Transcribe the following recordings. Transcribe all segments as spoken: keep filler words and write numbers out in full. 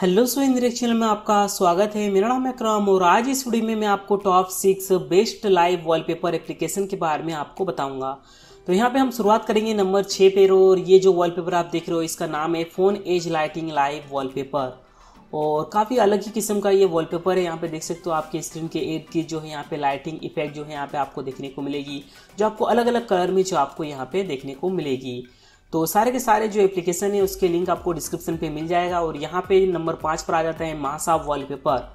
Hello swing direction में आपका स्वागत है। मेरा नाम है क्रम और आज इस वीडियो में मैं आपको top six best live wallpaper application के बारे में आपको बताऊंगा। तो यहाँ पे हम शुरुआत करेंगे नंबर छः पे और ये जो वॉलपेपर आप देख रहे हो इसका नाम है phone edge lighting live wallpaper और काफ़ी अलग ही किस्म का ये वॉलपेपर है। यहाँ पे देख सकते हो आपकी स्क्रीन के एड की जो है यहाँ पे लाइटिंग इफेक्ट जो है यहाँ पे आपको देखने को मिलेगी, जो आपको अलग अलग कलर में जो आपको यहाँ पे देखने को मिलेगी। तो सारे के सारे जो एप्लीकेशन है उसके लिंक आपको डिस्क्रिप्शन पे मिल जाएगा। और यहाँ पे नंबर पाँच पर आ जाता है मासा वॉलपेपर।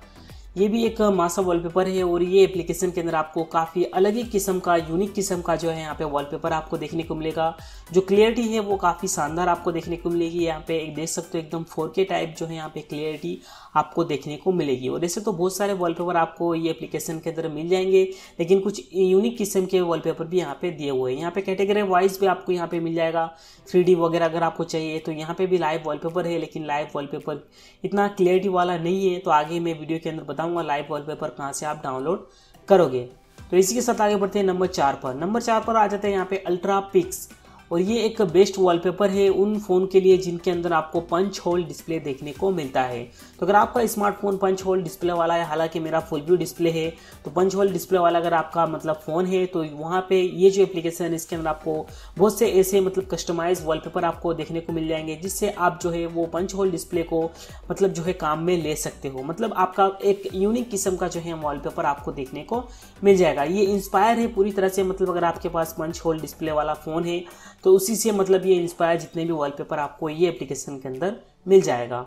ये भी एक मासा वॉलपेपर है और ये एप्लीकेशन के अंदर आपको काफ़ी अलग ही किस्म का यूनिक किस्म का जो है यहाँ पे वॉलपेपर आपको देखने को मिलेगा। जो क्लियरिटी है वो काफ़ी शानदार आपको देखने को मिलेगी। यहाँ पे एक देख सकते हो एकदम फोर के टाइप जो है यहाँ पे क्लियरिटी आपको देखने को मिलेगी। और ऐसे तो बहुत सारे वॉलपेपर आपको ये एप्लीकेशन के अंदर मिल जाएंगे, लेकिन कुछ यूनिक किस्म के वॉलपेपर भी यहाँ पे दिए हुए हैं। यहाँ पे कैटेगरी वाइज भी आपको यहाँ पे मिल जाएगा। थ्री डी वगैरह अगर आपको चाहिए तो यहाँ पे भी लाइव वॉलपेपर है, लेकिन लाइव वॉलपेपर इतना क्लियरिटी वाला नहीं है। तो आगे मैं वीडियो के अंदर बताऊंगा लाइव वॉलपेपर कहाँ से आप डाउनलोड करोगे। तो इसी के साथ आगे बढ़ते हैं नंबर चार पर। नंबर चार पर आ जाते हैं यहाँ पे अल्ट्रा पिक्स और ये एक बेस्ट वॉलपेपर है उन फ़ोन के लिए जिनके अंदर आपको पंच होल डिस्प्ले देखने को मिलता है। तो अगर आपका स्मार्टफोन पंच होल डिस्प्ले वाला है, हालांकि मेरा फुल व्यू डिस्प्ले है, तो पंच होल डिस्प्ले वाला अगर आपका मतलब फ़ोन है तो वहाँ पे ये जो एप्लीकेशन है इसके अंदर आपको बहुत से ऐसे मतलब कस्टमाइज वॉलपेपर आपको देखने को मिल जाएंगे, जिससे आप जो है वो पंच होल डिस्प्ले को मतलब जो है काम में ले सकते हो। मतलब आपका एक यूनिक किस्म का जो है वॉलपेपर आपको देखने को मिल जाएगा। ये इंस्पायर है पूरी तरह से। मतलब अगर आपके पास पंच होल डिस्प्ले वाला फ़ोन है तो उसी से मतलब ये इंस्पायर जितने भी वॉलपेपर आपको ये एप्लीकेशन के अंदर मिल जाएगा।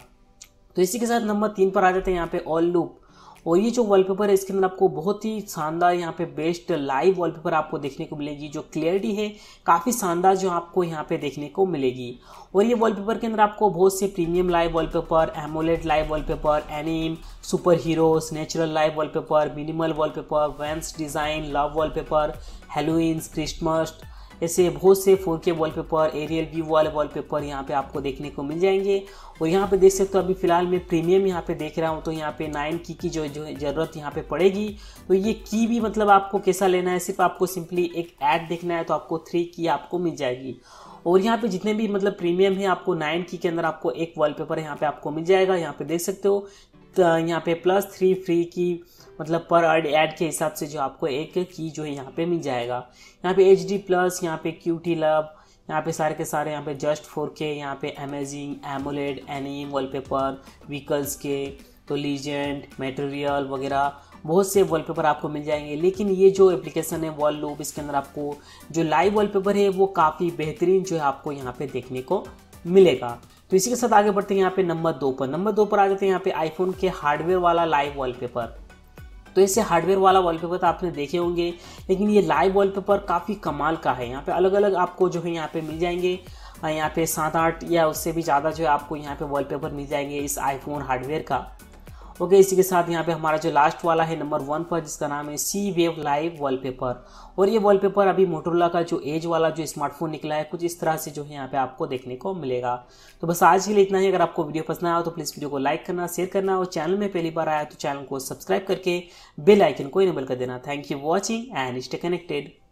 तो इसी के साथ नंबर तीन पर आ जाते हैं यहाँ पे वॉल्लूप और ये जो वॉलपेपर है इसके अंदर आपको बहुत ही शानदार यहाँ पे बेस्ट लाइव वॉलपेपर आपको देखने को मिलेगी। जो क्लियरिटी है काफ़ी शानदार जो आपको यहाँ पे देखने को मिलेगी। और ये वॉलपेपर के अंदर आपको बहुत से premium live wallpaper, AMOLED live wallpaper, anime, super heroes, natural live wallpaper, minimal wallpaper, vans design, love wallpaper, Halloween, Christmas, ऐसे बहुत से four K wallpaper, aerial view वाले वॉलपेपर यहाँ पे आपको देखने को मिल जाएंगे। और यहाँ पे देख सकते हो अभी फ़िलहाल मैं प्रीमियम यहाँ पे देख रहा हूँ तो यहाँ पे नाइन की की जो जो ज़रूरत यहाँ पे पड़ेगी। तो ये की भी मतलब आपको कैसा लेना है, सिर्फ आपको सिंपली एक ऐड देखना है तो आपको थ्री की आपको मिल जाएगी। और यहाँ पे जितने भी मतलब प्रीमियम है आपको नाइन की के अंदर आपको एक वॉलपेपर यहाँ पे आपको मिल जाएगा। यहाँ पे देख सकते हो यहाँ पे प्लस थ्री फ्री की मतलब पर ऐड के हिसाब से जो आपको एक की जो है यहाँ पे मिल जाएगा। यहाँ पे एच डी प्लस, यहाँ पे क्यूटी लव, यहाँ पे सारे के सारे यहाँ पे जस्ट फोर के, यहाँ पे amazing, AMOLED, anime wallpaper, vehicles के, तो लीजेंड, मटेरियल वगैरह बहुत से वॉलपेपर आपको मिल जाएंगे। लेकिन ये जो एप्लीकेशन है वॉल्लूप इसके अंदर आपको जो लाइव वॉलपेपर है वो काफ़ी बेहतरीन जो है आपको यहाँ पे देखने को मिलेगा। तो इसी के साथ आगे बढ़ते हैं यहाँ पे नंबर दो पर। नंबर दो पर आ जाते हैं यहाँ पे आईफोन के हार्डवेयर वाला लाइव वॉलपेपर। तो ऐसे हार्डवेयर वाला वॉलपेपर तो आपने देखे होंगे, लेकिन ये लाइव वॉलपेपर काफ़ी कमाल का है। यहाँ पे अलग अलग आपको जो है यहाँ पे मिल जाएंगे, यहाँ पे सात आठ या उससे भी ज़्यादा जो है आपको यहाँ पे वॉलपेपर मिल जाएंगे इस आईफोन हार्डवेयर का। ओके, इसी के साथ यहाँ पे हमारा जो लास्ट वाला है नंबर वन पर, जिसका नाम है सी वेव लाइव वॉलपेपर। और ये वॉलपेपर अभी मोटोरोला का जो एज वाला जो स्मार्टफोन निकला है कुछ इस तरह से जो है यहाँ पे आपको देखने को मिलेगा। तो बस आज के लिए इतना ही। अगर आपको वीडियो पसंद आया तो प्लीज़ वीडियो को लाइक करना, शेयर करना और चैनल में पहली बार आया तो चैनल को सब्सक्राइब करके बेल आइकन को इनेबल कर देना। Thank you watching and stay connected.